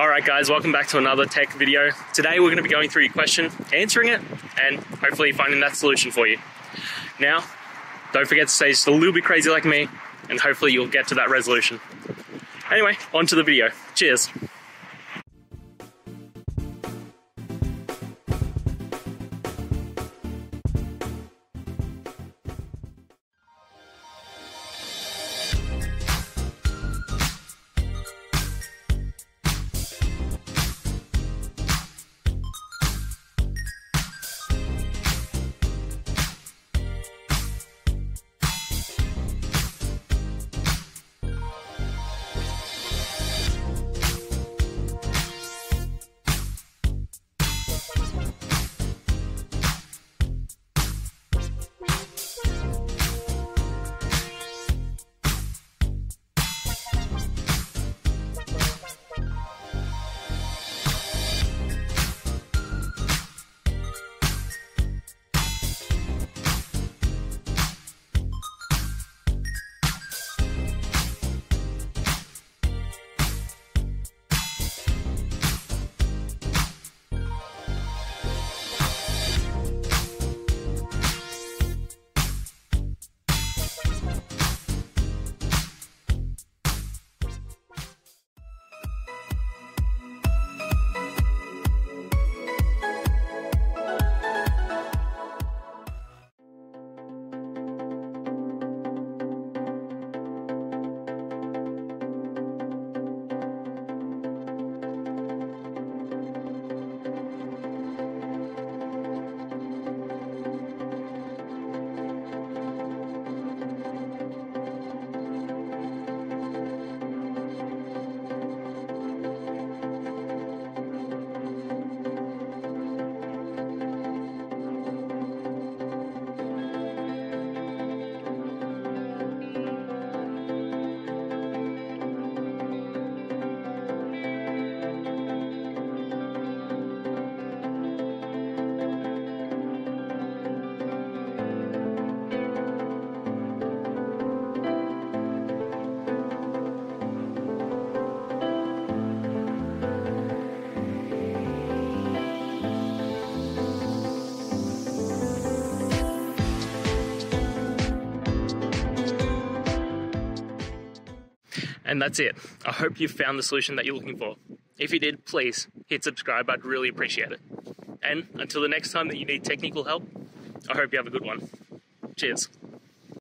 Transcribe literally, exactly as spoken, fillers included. Alright guys, welcome back to another tech video. Today we're going to be going through your question, answering it, and hopefully finding that solution for you. Now, don't forget to stay just a little bit crazy like me, and hopefully you'll get to that resolution. Anyway, on to the video. Cheers! And that's it. I hope you found the solution that you're looking for. If you did, please hit subscribe. I'd really appreciate it. And until the next time that you need technical help, I hope you have a good one. Cheers.